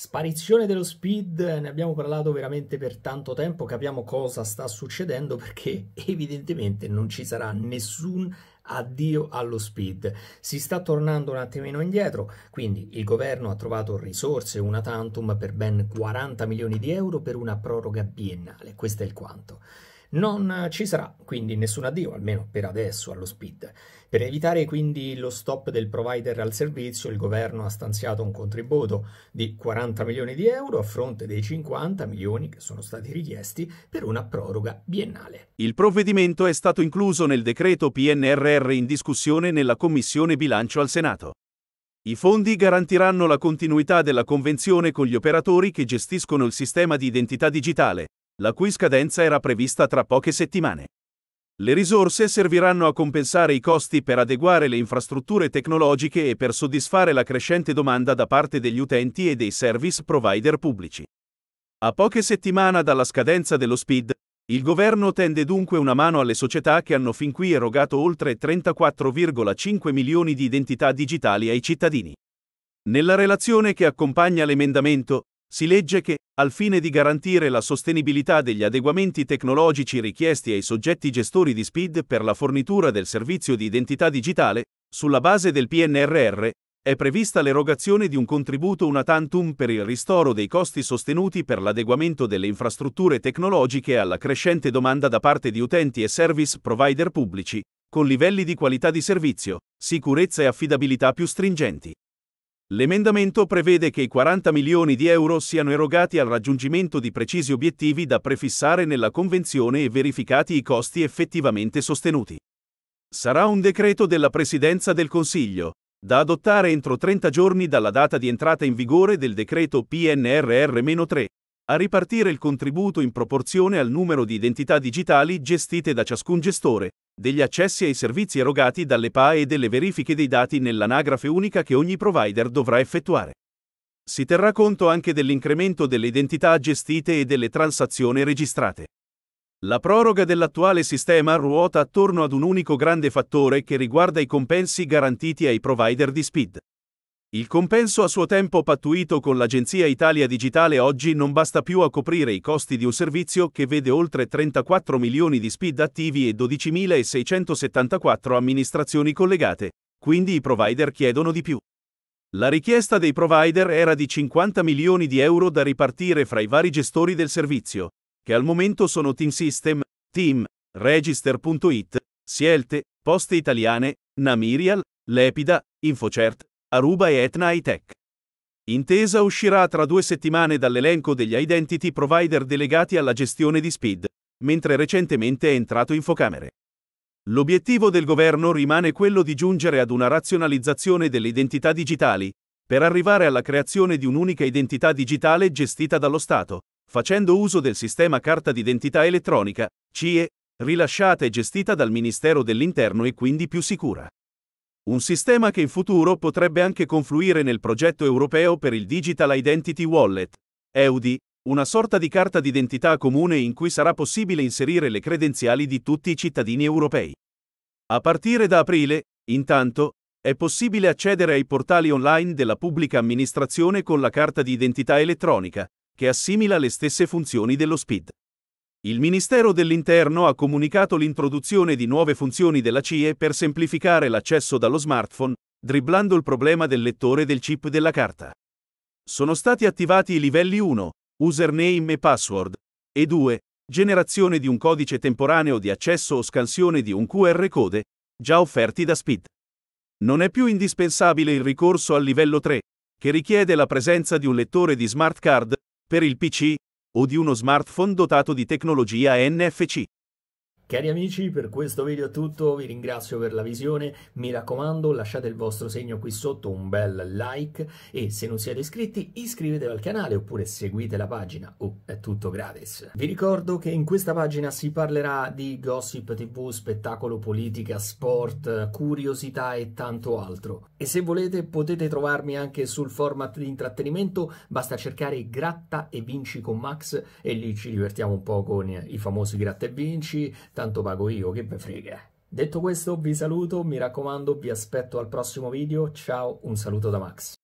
Sparizione dello SPID, ne abbiamo parlato veramente per tanto tempo, capiamo cosa sta succedendo perché evidentemente non ci sarà nessun addio allo SPID. Si sta tornando un attimino indietro, quindi il governo ha trovato risorse una tantum per ben 40 milioni di euro per una proroga biennale, questo è il quanto. Non ci sarà quindi nessun addio, almeno per adesso, allo SPID. Per evitare quindi lo stop del provider al servizio, il governo ha stanziato un contributo di 40 milioni di euro a fronte dei 50 milioni che sono stati richiesti per una proroga biennale. Il provvedimento è stato incluso nel decreto PNRR in discussione nella Commissione Bilancio al Senato. I fondi garantiranno la continuità della convenzione con gli operatori che gestiscono il sistema di identità digitale, la cui scadenza era prevista tra poche settimane. Le risorse serviranno a compensare i costi per adeguare le infrastrutture tecnologiche e per soddisfare la crescente domanda da parte degli utenti e dei service provider pubblici. A poche settimane dalla scadenza dello SPID, il governo tende dunque una mano alle società che hanno fin qui erogato oltre 34,5 milioni di identità digitali ai cittadini. Nella relazione che accompagna l'emendamento, si legge che, al fine di garantire la sostenibilità degli adeguamenti tecnologici richiesti ai soggetti gestori di SPID per la fornitura del servizio di identità digitale, sulla base del PNRR, è prevista l'erogazione di un contributo una tantum per il ristoro dei costi sostenuti per l'adeguamento delle infrastrutture tecnologiche alla crescente domanda da parte di utenti e service provider pubblici, con livelli di qualità di servizio, sicurezza e affidabilità più stringenti. L'emendamento prevede che i 40 milioni di euro siano erogati al raggiungimento di precisi obiettivi da prefissare nella convenzione e verificati i costi effettivamente sostenuti. Sarà un decreto della Presidenza del Consiglio, da adottare entro 30 giorni dalla data di entrata in vigore del decreto PNRR-3, a ripartire il contributo in proporzione al numero di identità digitali gestite da ciascun gestore, degli accessi ai servizi erogati dalle PAE e delle verifiche dei dati nell'anagrafe unica che ogni provider dovrà effettuare. Si terrà conto anche dell'incremento delle identità gestite e delle transazioni registrate. La proroga dell'attuale sistema ruota attorno ad un unico grande fattore che riguarda i compensi garantiti ai provider di SPID. Il compenso a suo tempo pattuito con l'Agenzia Italia Digitale oggi non basta più a coprire i costi di un servizio che vede oltre 34 milioni di SPID attivi e 12.674 amministrazioni collegate, quindi i provider chiedono di più. La richiesta dei provider era di 50 milioni di euro da ripartire fra i vari gestori del servizio, che al momento sono Team System, Team, Register.it, Sielte, Poste Italiane, Namirial, Lepida, Infocert, Aruba e Etna Hitech. Intesa uscirà tra 2 settimane dall'elenco degli identity provider delegati alla gestione di SPID, mentre recentemente è entrato Infocamere. L'obiettivo del governo rimane quello di giungere ad una razionalizzazione delle identità digitali, per arrivare alla creazione di un'unica identità digitale gestita dallo Stato, facendo uso del sistema carta d'identità elettronica, CIE, rilasciata e gestita dal Ministero dell'Interno e quindi più sicura. Un sistema che in futuro potrebbe anche confluire nel progetto europeo per il Digital Identity Wallet, Eudi, una sorta di carta d'identità comune in cui sarà possibile inserire le credenziali di tutti i cittadini europei. A partire da aprile, intanto, è possibile accedere ai portali online della pubblica amministrazione con la carta di identità elettronica, che assimila le stesse funzioni dello SPID. Il Ministero dell'Interno ha comunicato l'introduzione di nuove funzioni della CIE per semplificare l'accesso dallo smartphone, dribblando il problema del lettore del chip della carta. Sono stati attivati i livelli 1, username e password, e 2, generazione di un codice temporaneo di accesso o scansione di un QR code, già offerti da SPID. Non è più indispensabile il ricorso al livello 3, che richiede la presenza di un lettore di smart card, per il PC, o di uno smartphone dotato di tecnologia NFC. Cari amici, per questo video è tutto, vi ringrazio per la visione, mi raccomando lasciate il vostro segno qui sotto, un bel like e se non siete iscritti iscrivetevi al canale oppure seguite la pagina, è tutto gratis. Vi ricordo che in questa pagina si parlerà di gossip tv, spettacolo, politica, sport, curiosità e tanto altro. E se volete potete trovarmi anche sul format di intrattenimento, basta cercare Gratta e Vinci con Max e lì ci divertiamo un po' con i famosi Gratta e Vinci. Tanto pago io, che me frega. Detto questo, vi saluto, mi raccomando, vi aspetto al prossimo video. Ciao, un saluto da Max.